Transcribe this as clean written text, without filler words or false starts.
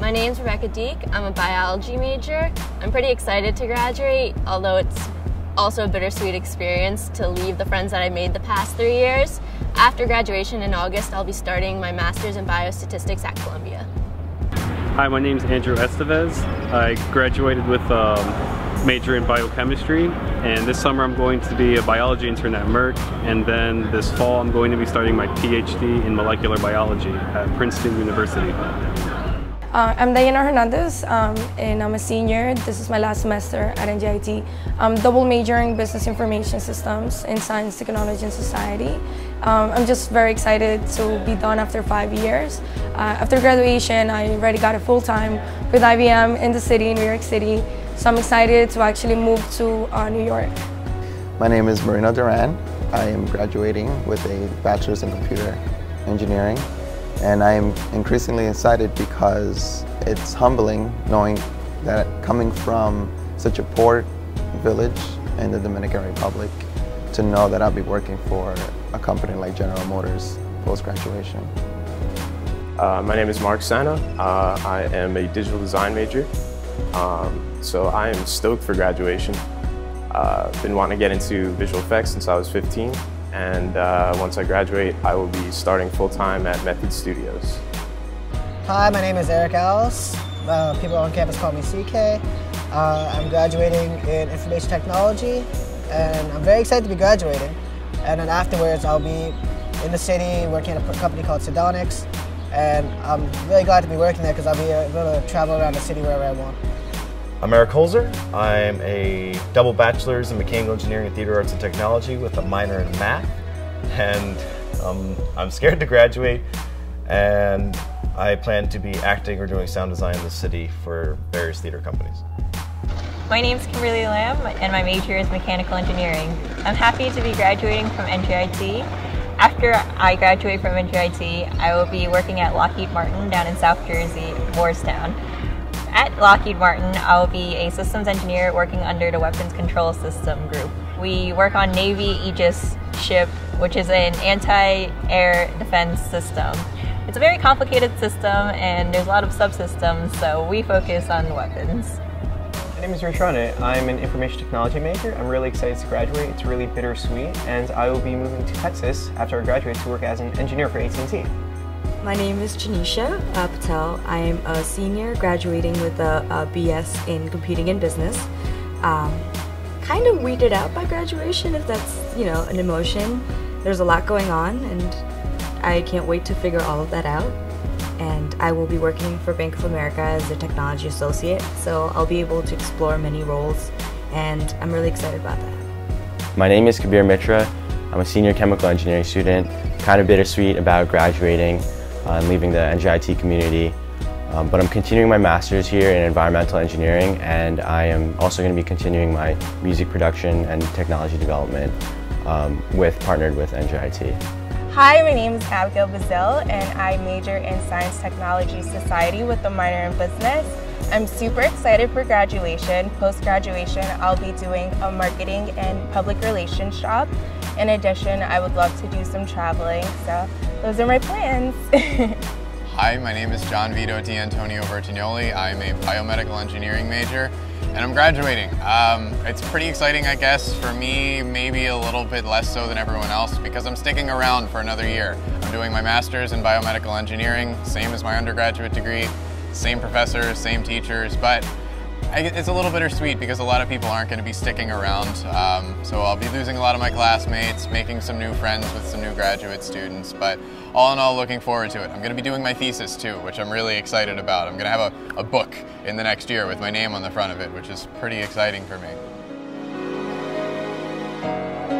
My name's Rebecca Deek. I'm a biology major. I'm pretty excited to graduate, although it's also a bittersweet experience to leave the friends that I made the past 3 years. After graduation in August, I'll be starting my master's in biostatistics at Columbia. Hi, my name's Andrew Estevez. I graduated with a major in biochemistry, and this summer I'm going to be a biology intern at Merck, and then this fall I'm going to be starting my PhD in molecular biology at Princeton University. I'm Diana Hernandez, and I'm a senior. This is my last semester at NJIT. I'm double majoring in business information systems and science, technology, and society. I'm just very excited to be done after 5 years. After graduation, I already got a full-time with IBM in the city, in New York City. So I'm excited to actually move to New York. My name is Marina Duran. I am graduating with a bachelor's in computer engineering. And I'm increasingly excited because it's humbling knowing that coming from such a poor village in the Dominican Republic to know that I'll be working for a company like General Motors post-graduation. My name is Mark Sanna. I am a digital design major, so I am stoked for graduation. I've been wanting to get into visual effects since I was 15. And once I graduate, I will be starting full-time at Method Studios. Hi, my name is Eric Ellis. People on campus call me CK. I'm graduating in information technology, and I'm very excited to be graduating. And then afterwards, I'll be in the city working at a company called Sedonics, and I'm really glad to be working there because I'll be able to travel around the city wherever I want. I'm Eric Holzer. I'm a double bachelor's in mechanical engineering and theater arts and technology with a minor in math. And I'm scared to graduate, and I plan to be acting or doing sound design in the city for various theater companies. My name's Kimberly Lamb, and my major is mechanical engineering. I'm happy to be graduating from NJIT. After I graduate from NJIT, I will be working at Lockheed Martin down in South Jersey, Morristown. At Lockheed Martin, I will be a systems engineer working under the Weapons Control System Group. We work on Navy Aegis ship, which is an anti-air defense system. It's a very complicated system, and there's a lot of subsystems, so we focus on weapons. My name is Rishrane. I'm an information technology major. I'm really excited to graduate. It's really bittersweet, and I will be moving to Texas after I graduate to work as an engineer for AT&T. My name is Janisha Patel. I am a senior graduating with a BS in computing and business. Kind of weirded out by graduation, if that's, you know, an emotion. There's a lot going on, and I can't wait to figure all of that out. And I will be working for Bank of America as a technology associate, so I'll be able to explore many roles, and I'm really excited about that. My name is Kabir Mitra. I'm a senior chemical engineering student. Kind of bittersweet about graduating and leaving the NJIT community, but I'm continuing my master's here in environmental engineering, and I am also going to be continuing my music production and technology development partnered with NJIT. Hi, my name is Abigail Bazell, and I major in science, technology, society with a minor in business. I'm super excited for graduation. Post-graduation, I'll be doing a marketing and public relations job. In addition, I would love to do some traveling, so those are my plans. Hi, my name is John Vito D'Antonio Bertignoli. I'm a biomedical engineering major, and I'm graduating. It's pretty exciting, I guess, for me, maybe a little bit less so than everyone else, because I'm sticking around for another year. I'm doing my master's in biomedical engineering, same as my undergraduate degree, same professors, same teachers, but it's a little bittersweet because a lot of people aren't going to be sticking around, so I'll be losing a lot of my classmates, making some new friends with some new graduate students, but all in all, looking forward to it. I'm going to be doing my thesis too, which I'm really excited about. I'm going to have a book in the next year with my name on the front of it, which is pretty exciting for me.